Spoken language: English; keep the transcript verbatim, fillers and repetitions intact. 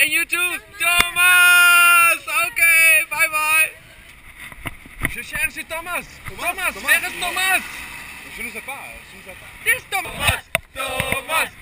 and you too, Thomas! Okay, bye bye! Je cherche Thomas! Thomas! Thomas. Where is Thomas? Je ne sais pas, je ne sais pas. There's Thomas! Thomas!